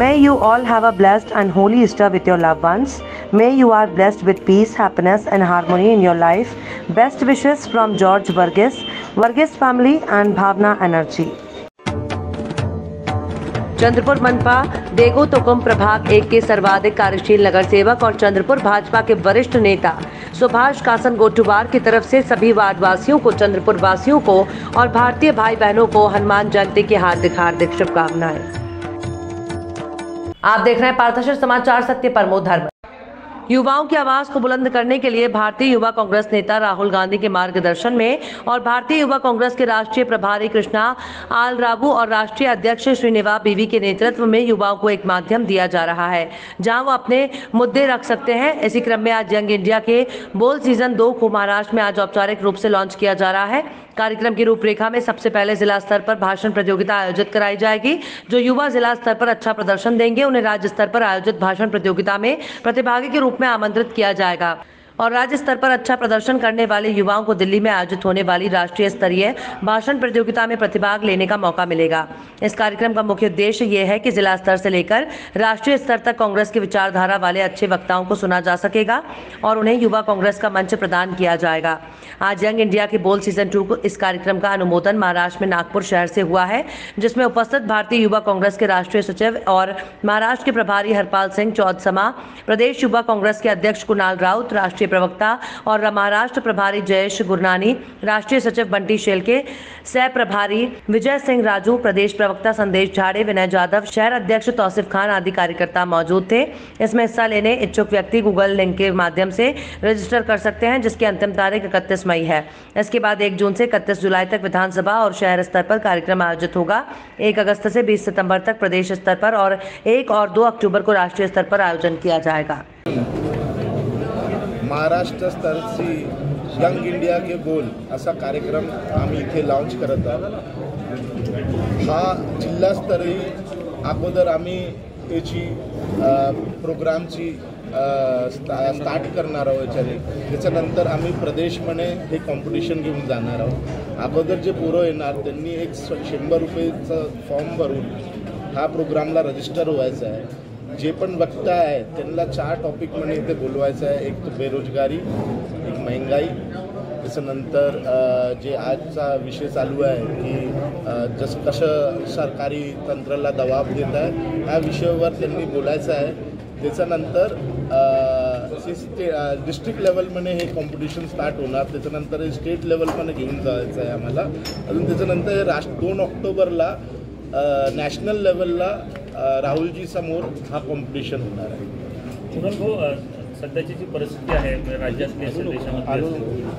May you all have a blessed and holy Easter with your loved ones. May you are blessed with peace, happiness and harmony in your life. Best wishes from George Varghese, Varghese family and Bhavna Energy. Chandrapur मनपा देगो तोकम प्रभाग 1 के सर्वाधिक कार्यशील नगर सेवक और चंद्रपुर भाजपा के वरिष्ठ नेता सुभाष कासन गोटुवार की तरफ से सभी वार्ड वासियों को, चंद्रपुर वासियों को और भारतीय भाई बहनों को हनुमान जयंती की हार्दिक हार्दिक शुभकामनाएं। आप देख रहे हैं पार्थशर समाचार, सत्य परमो धर्म। युवाओं की आवाज को बुलंद करने के लिए भारतीय युवा कांग्रेस नेता राहुल गांधी के मार्गदर्शन में और भारतीय युवा कांग्रेस के राष्ट्रीय प्रभारी कृष्णा आलरावु और राष्ट्रीय अध्यक्ष श्रीनिवास बीवी के नेतृत्व में युवाओं को एक माध्यम दिया जा रहा है जहां वो अपने मुद्दे रख सकते हैं। इसी क्रम में आज यंग इंडिया के बोल सीजन 2 को महाराष्ट्र में आज औपचारिक रूप से लॉन्च किया जा रहा है। कार्यक्रम की रूपरेखा में सबसे पहले जिला स्तर पर भाषण प्रतियोगिता आयोजित कराई जाएगी। जो युवा जिला स्तर पर अच्छा प्रदर्शन देंगे उन्हें राज्य स्तर पर आयोजित भाषण प्रतियोगिता में प्रतिभागी के रूप में आमंत्रित किया जाएगा और राज्य स्तर पर अच्छा प्रदर्शन करने वाले युवाओं को दिल्ली में आयोजित होने वाली राष्ट्रीय स्तरीय भाषण प्रतियोगिता में प्रतिभाग लेने का मौका मिलेगा। इस कार्यक्रम का मुख्य उद्देश्य ये है कि जिला स्तर से लेकर राष्ट्रीय स्तर तक कांग्रेस की विचारधारा वाले अच्छे वक्ताओं को सुना जा सकेगा और उन्हें युवा कांग्रेस का मंच प्रदान किया जाएगा। आज यंग इंडिया के बोल सीजन 2 को इस कार्यक्रम का अनुमोदन महाराष्ट्र में नागपुर शहर से हुआ है, जिसमें उपस्थित भारतीय युवा कांग्रेस के राष्ट्रीय सचिव और महाराष्ट्र के प्रभारी हरपाल सिंह चौदसमा, प्रदेश युवा कांग्रेस के अध्यक्ष कुणाल राउत, राष्ट्रीय प्रवक्ता और महाराष्ट्र प्रभारी जयेश गुरनानी, राष्ट्रीय सचिव बंटी शेल के सह प्रभारी विजय सिंह राजू, प्रदेश प्रवक्ता संदेश झाड़े, विनय जाधव, शहर अध्यक्ष तौसीफ खान आदि कार्यकर्ता मौजूद थे। इसमें हिस्सा लेने इच्छुक व्यक्ति गूगल लिंक के माध्यम से रजिस्टर कर सकते हैं, जिसकी अंतिम तारीख 31 मई है। इसके बाद 1 जून से 31 जुलाई तक विधानसभा और शहर स्तर पर कार्यक्रम आयोजित होगा। 1 अगस्त से 20 सितम्बर तक प्रदेश स्तर पर और 1 और 2 अक्टूबर को राष्ट्रीय स्तर पर आयोजन किया जाएगा। महाराष्ट्र स्तर से यंग इंडिया के बोल असा कार्यक्रम आम्ही इथे लॉन्च करत आहोत। हा जिल्हास्तरीय अगोदर आम्ही याची प्रोग्रामची स्टार्ट करणार आहोत। त्याच्यानंतर आम्ही प्रदेशमध्ये हे कॉम्पिटिशन घेऊन जाणार आहोत। अगोदर जे पोरं येणार त्यांनी एक 100 रुपयाचा फॉर्म भरून हा प्रोग्रामला रजिस्टर व्हायचं आहे। जे पण वक्ता है त्यांना 4 टॉपिक मध्ये इथे बोलवायचं आहे। एक तो बेरोजगारी, एक महंगाई, त्याच्यानंतर जे आजचा विषय चालू आहे की जसं कसं सरकारी तंत्राला दबाव देत आहे या विषयावर त्यांनी बोलायचं आहे। त्याच्यानंतर डिस्ट्रिक्ट लेवल मध्ये हे कॉम्पिटिशन स्टार्ट होणार, त्याच्यानंतर स्टेट लेवल मध्ये घेऊन जायचं आहे आम्हाला अजून। त्याच्यानंतर 2 ऑक्टोबरला नॅशनल लेवलला राहुलजी समोर हा कॉम्पिटिशन होणार आहे। कुणाल भाऊ, सध्याची जी परिस्थिती आहे राज्यातली असेल देशामध्ये,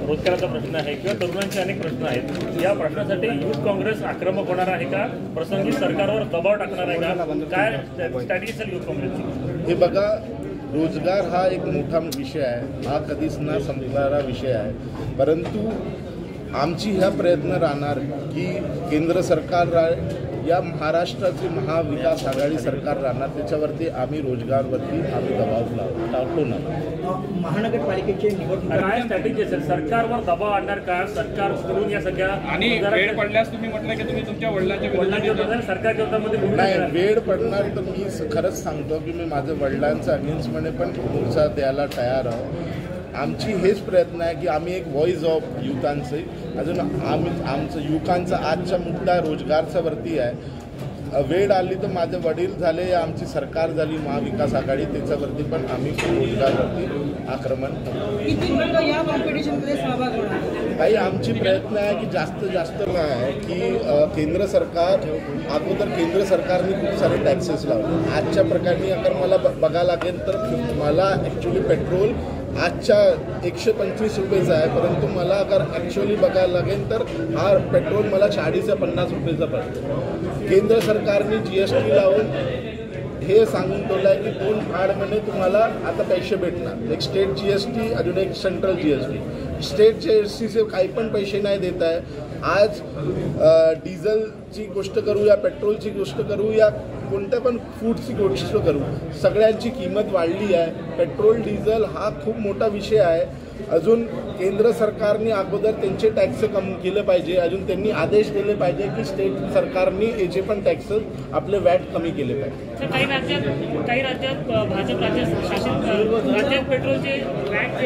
रोजगाराचा प्रश्न आहे किंवा तरुणांचे अनेक प्रश्न आहेत, या प्रश्नासाठी युथ काँग्रेस आक्रमक होणार आहे का? प्रसंगी सरकारवर दबाव टाकणार आहे का? काय स्ट्रॅटेजी असेल युथ काँग्रेसची? हे बघा, रोजगार हा एक मोठा विषय आहे, हा कधीच न संपणारा विषय आहे, परंतु आमची ह्या प्रयत्न राहणार की केंद्र सरकार या महाराष्ट्राची महाविकास आघाडी सरकार राहणार, त्याच्यावरती आम्ही रोजगारवरती आम्ही दबाव लावतो ना। महानगरपालिकेचे निवडणूक काय स्ट्रॅटेजी असेल? सरकारवर दबाव आणणार का? सरकारकडून या सगळ्या आणि वेळ पडल्यास तुम्ही म्हटलं की तुम्ही तुमच्या वडिलांच्या सरकार विरोधामध्ये नाही, वेळ पडणार तर मी खरंच सांगतो की मी माझ्या वडिलांचा अगेन्स्टमध्ये पण मोर्चा द्यायला तयार आहो। आमची हेच प्रयत्न आहे की आम्ही एक वॉइस ऑफ युवकांचे अजून आमचं युवकांचा आजचा मुद्दा रोजगारचा वरती आहे। वेळ आली तर माझे वडील झाले, आमची सरकार झाली महाविकास आघाडी, त्याच्यावरती पण आम्ही रोजगारवरती आक्रमण करतो। काही आमची प्रयत्न आहे की जास्तीत जास्त आहे की केंद्र सरकार अगोदर केंद्र सरकारने खूप सारे टॅक्सेस लावले। आजच्या प्रकारे अगर मला बघायला लागेल तर मला ॲक्च्युली पेट्रोल आजच्या 125 रुपयेचा आहे, परंतु मला अगर ॲक्च्युअली बघायला लागेल तर हा पेट्रोल मला 40 ते 50 रुपयेचा पडतो। केंद्र सरकारने GST लावून हे सांगून ठेवलं आहे की 2 भाड महिने तुम्हाला आता पैसे भेटणार, एक स्टेट GST अजून एक सेंट्रल GST। स्टेट GSTचे काही पण पैसे नाही देत आहे। आज डिझेलची गोष्ट करू या पेट्रोलची गोष्ट करू या कोणत्या पण फूडची गोष्ट करू, सगळ्यांची किंमत वाढली आहे. पेट्रोल डिझेल हा खूप मोठा विषय आहे. अजून केंद्र सरकारने अगोदर त्यांचे टॅक्स कम केले पाहिजे. अजून त्यांनी आदेश दिले पाहिजे की स्टेट सरकारने याचे पण टॅक्स आपले वॅट कमी केले पाहिजे. काही राज्यात भाजप राज्य शासन राज्यात पेट्रोलचे वॅट